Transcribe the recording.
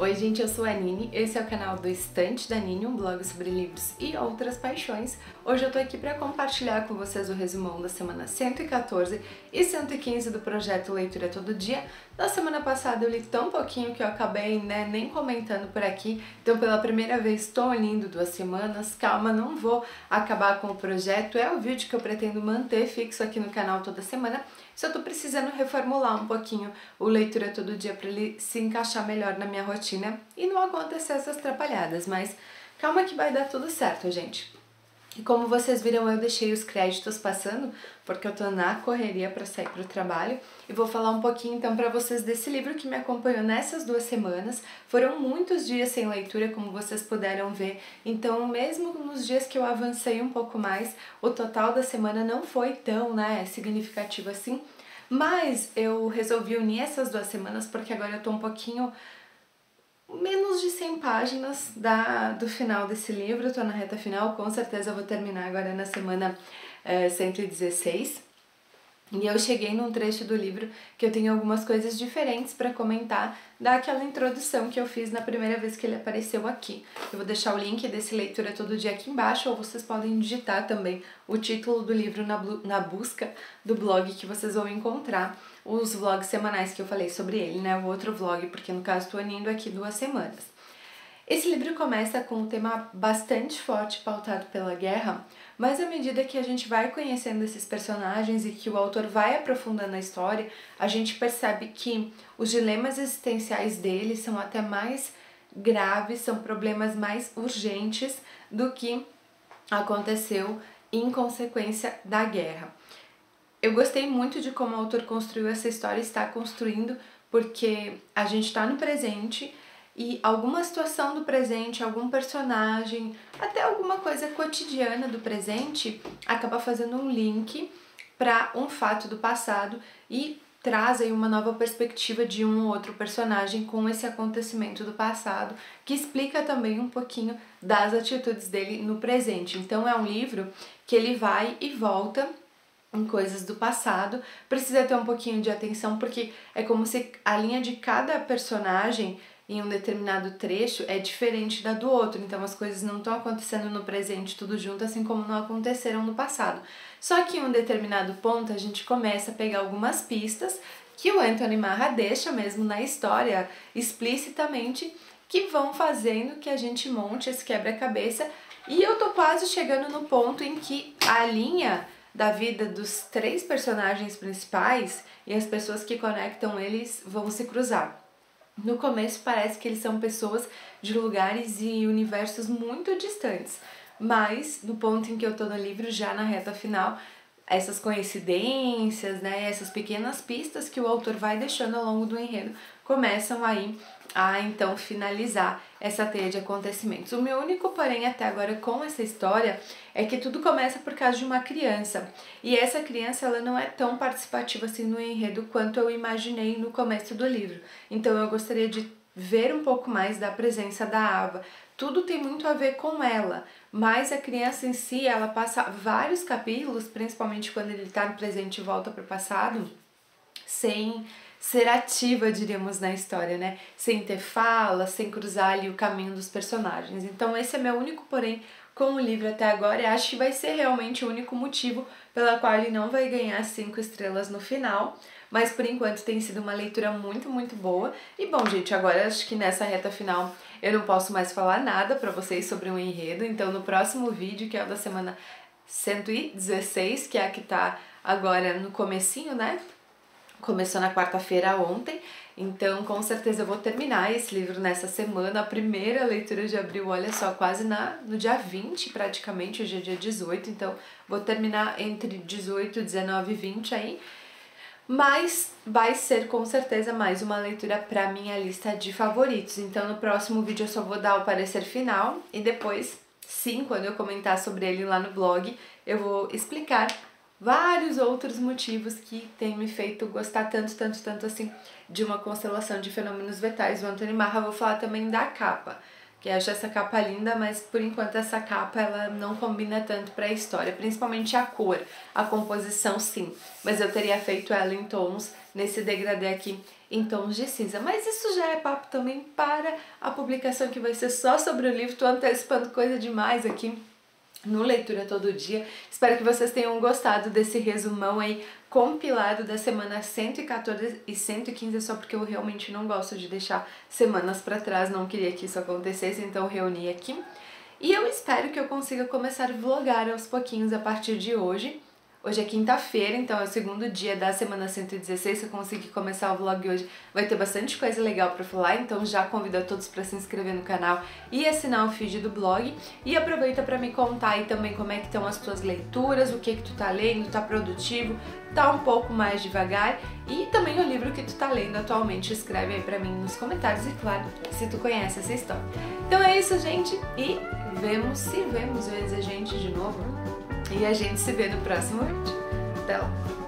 Oi gente, eu sou a Nini, esse é o canal do Estante da Nini, um blog sobre livros e outras paixões. Hoje eu tô aqui para compartilhar com vocês o resumão da semana 114 e 115 do projeto Leitura Todo Dia. Na semana passada eu li tão pouquinho que eu acabei nem comentando por aqui, então pela primeira vez estou lendo 2 semanas, calma, não vou acabar com o projeto, é o vídeo que eu pretendo manter fixo aqui no canal toda semana. Só tô precisando reformular um pouquinho o Leitura Todo Dia para ele se encaixar melhor na minha rotina e não acontecer essas atrapalhadas, mas calma que vai dar tudo certo, gente. E como vocês viram, eu deixei os créditos passando, porque eu tô na correria para sair pro trabalho, e vou falar um pouquinho então para vocês desse livro que me acompanhou nessas 2 semanas. Foram muitos dias sem leitura, como vocês puderam ver, então mesmo nos dias que eu avancei um pouco mais, o total da semana não foi tão significativo assim, mas eu resolvi unir essas 2 semanas, porque agora eu tô um pouquinho menos de 100 páginas do final desse livro, eu tô na reta final, com certeza eu vou terminar agora na semana 116. E eu cheguei num trecho do livro que eu tenho algumas coisas diferentes para comentar daquela introdução que eu fiz na primeira vez que ele apareceu aqui. Eu vou deixar o link desse Leitura Todo Dia aqui embaixo, ou vocês podem digitar também o título do livro na busca do blog, que vocês vão encontrar os vlogs semanais que eu falei sobre ele, o outro vlog, porque no caso estou unindo aqui 2 semanas. Esse livro começa com um tema bastante forte, pautado pela guerra, mas à medida que a gente vai conhecendo esses personagens e que o autor vai aprofundando a história, a gente percebe que os dilemas existenciais deles são até mais graves, são problemas mais urgentes do que aconteceu em consequência da guerra. Eu gostei muito de como o autor construiu essa história e está construindo, porque a gente está no presente. E alguma situação do presente, algum personagem, até alguma coisa cotidiana do presente, acaba fazendo um link para um fato do passado e traz aí uma nova perspectiva de um ou outro personagem com esse acontecimento do passado, que explica também um pouquinho das atitudes dele no presente. Então é um livro que ele vai e volta em coisas do passado, precisa ter um pouquinho de atenção, porque é como se a linha de cada personagem em um determinado trecho é diferente da do outro, então as coisas não estão acontecendo no presente tudo junto, assim como não aconteceram no passado. Só que em um determinado ponto a gente começa a pegar algumas pistas que o Anthony Marra deixa mesmo na história, explicitamente, que vão fazendo que a gente monte esse quebra-cabeça, e eu tô quase chegando no ponto em que a linha da vida dos 3 personagens principais e as pessoas que conectam eles vão se cruzar. No começo parece que eles são pessoas de lugares e universos muito distantes, mas no ponto em que eu tô no livro, já na reta final, essas coincidências, essas pequenas pistas que o autor vai deixando ao longo do enredo, começam aí a então finalizar essa teia de acontecimentos. O meu único porém até agora com essa história é que tudo começa por causa de uma criança, e essa criança ela não é tão participativa assim no enredo quanto eu imaginei no começo do livro, então eu gostaria de ver um pouco mais da presença da Ava. Tudo tem muito a ver com ela, mas a criança em si, ela passa vários capítulos, principalmente quando ele está no presente e volta para o passado, sem ser ativa, diríamos, na história, Sem ter fala, sem cruzar ali o caminho dos personagens. Então esse é meu único porém com o livro até agora, e acho que vai ser realmente o único motivo pela qual ele não vai ganhar 5 estrelas no final, mas por enquanto tem sido uma leitura muito, muito boa. E bom, gente, agora acho que nessa reta final eu não posso mais falar nada pra vocês sobre um enredo, então no próximo vídeo, que é o da semana 116, que é a que tá agora no comecinho, Começou na quarta-feira ontem, então com certeza eu vou terminar esse livro nessa semana, a primeira leitura de abril, olha só, quase no dia 20 praticamente, hoje é dia 18, então vou terminar entre 18, 19 e 20 aí, mas vai ser com certeza mais uma leitura para minha lista de favoritos, então no próximo vídeo eu só vou dar o parecer final e depois, sim, quando eu comentar sobre ele lá no blog, eu vou explicar vários outros motivos que têm me feito gostar tanto, tanto, tanto assim de Uma Constelação de Fenômenos Vitais, do Anthony Marra. Vou falar também da capa, que eu acho essa capa linda, mas por enquanto essa capa ela não combina tanto para a história, principalmente a cor, a composição sim, mas eu teria feito ela em tons nesse degradê aqui em tons de cinza. Mas isso já é papo também para a publicação que vai ser só sobre o livro. Estou antecipando coisa demais aqui no Leitura Todo Dia. Espero que vocês tenham gostado desse resumão aí compilado da semana 114 e 115, só porque eu realmente não gosto de deixar semanas para trás, não queria que isso acontecesse, então reuni aqui. E eu espero que eu consiga começar a vlogar aos pouquinhos a partir de hoje. Hoje é quinta-feira, então é o segundo dia da semana 116, se eu conseguir começar o vlog hoje vai ter bastante coisa legal pra falar, então já convido a todos pra se inscrever no canal e assinar o feed do blog, e aproveita pra me contar aí também como é que estão as tuas leituras, o que tu tá lendo, tá produtivo, tá um pouco mais devagar, e também o livro que tu tá lendo atualmente, escreve aí pra mim nos comentários, e claro, se tu conhece essa história. Então é isso, gente, e vemos a gente de novo. E a gente se vê no próximo vídeo. Até lá!